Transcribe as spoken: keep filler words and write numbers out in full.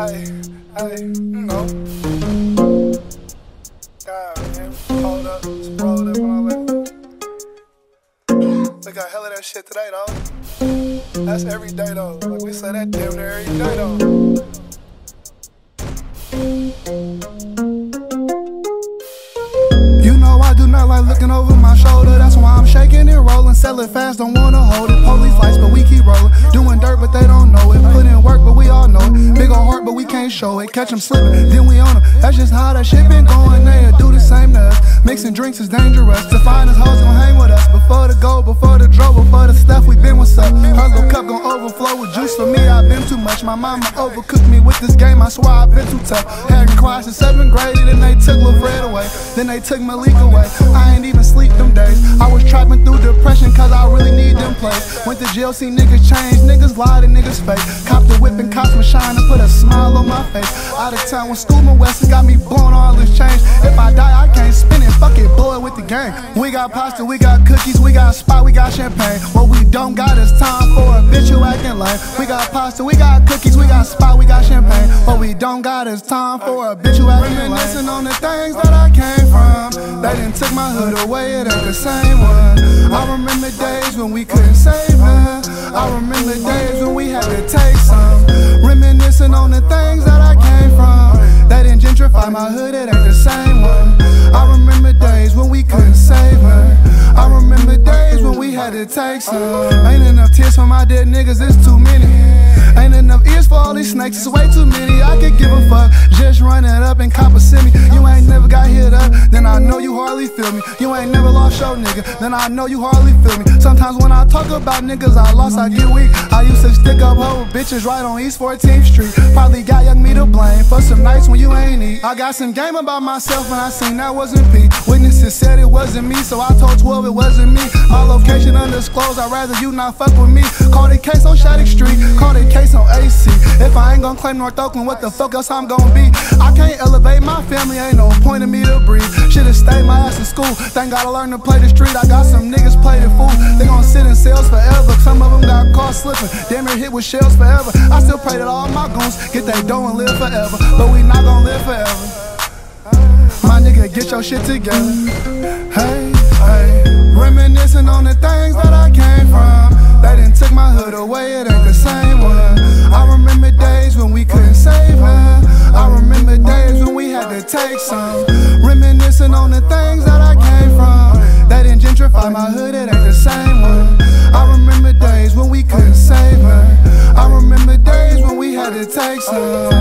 Hey, hey, no. God, man, hold up, just rolled up and all that. Look how hella that shit today, though. That's every day, though. Like, we say that damn near every day, though. Not like looking over my shoulder, that's why I'm shaking and rolling. Sell it fast, don't wanna hold it. Police lights, but we keep rolling. Doing dirt, but they don't know it. Put in work, but we all know it. Big on heart, but we can't show it. Catch them slipping, then we on them. That's just how that shit been going. They'll do the same to us. Mixing drinks is dangerous. To find us, hoes gon' hang with us. Before the gold, before the draw, before the stuff, we been what's up. Her cup gon' overflow with juice. For me, I've been too much. My mama overcooked me with this game. I swear I've been too tough. Hadn't cried since seventh grade, and then they took LaFred away. Then they took Malik away. I ain't even sleep them days. I was trapping through depression cause I really need them plays. Went to jail, seen niggas change. Niggas lie to niggas fake. Copped the whip and cops were shining, put a smile on my face. Out of town when Scuba West got me blowing all this change. If I die, I can't spin it, fuck it, blow it with the gang. We got pasta, we got cookies, we got spot, we got champagne. What we don't got is time for a bitch who acting lame. We got pasta, we got cookies, we got spot, we got champagne. What we don't got is time for a bitch who acting lame. Reminiscing on the things that I came from. They didn't took my hood away, it ain't the same one. I remember days when we couldn't save none. I remember days when we had to take some. Reminiscing on the things that I came from. They didn't gentrify my hood, it ain't the same one. I remember days when we couldn't save her. I remember days when we had to take some. Ain't enough tears for my dead niggas, it's too many. Ain't enough ears for all these snakes, it's way too many. I could give a fuck, just run it up and cop a semi. You ain't never got hit up, then I know you hardly feel me. You ain't never lost your nigga, then I know you hardly feel me. Sometimes when I talk about niggas I lost, I get weak. I used to stick up hoe bitches right on East fourteenth Street. Probably got young me to blame for some nights when you ain't eat. I got some game about myself when I seen that wasn't P. Witnesses said it wasn't me, so I told twelve it wasn't me. My location undisclosed, I'd rather you not fuck with me. Called it case on Shattuck Street, called it case on A C. If I ain't gon' claim North Oakland, what the fuck else I'm gon' be? I can't elevate my family, ain't no point in me to breathe. Should've stayed my ass in school, thank God I learned to play the street. I got some niggas play the fool, they gon' sit in cells forever. Some of them got caught slipping, damn near hit with shells forever. I still pray that all my goons get that dough and live forever. But we not gon' live forever. My nigga, get your shit together. Hey, hey. Reminiscing on the things that I came from. They done took my hood away, it ain't the same one. I remember days when we couldn't save her. I remember days when we had to take some. Reminiscing on the things that I came from. They didn't gentrify my hood, it ain't the same one. I remember days when we couldn't save her. I remember days when we had to take some.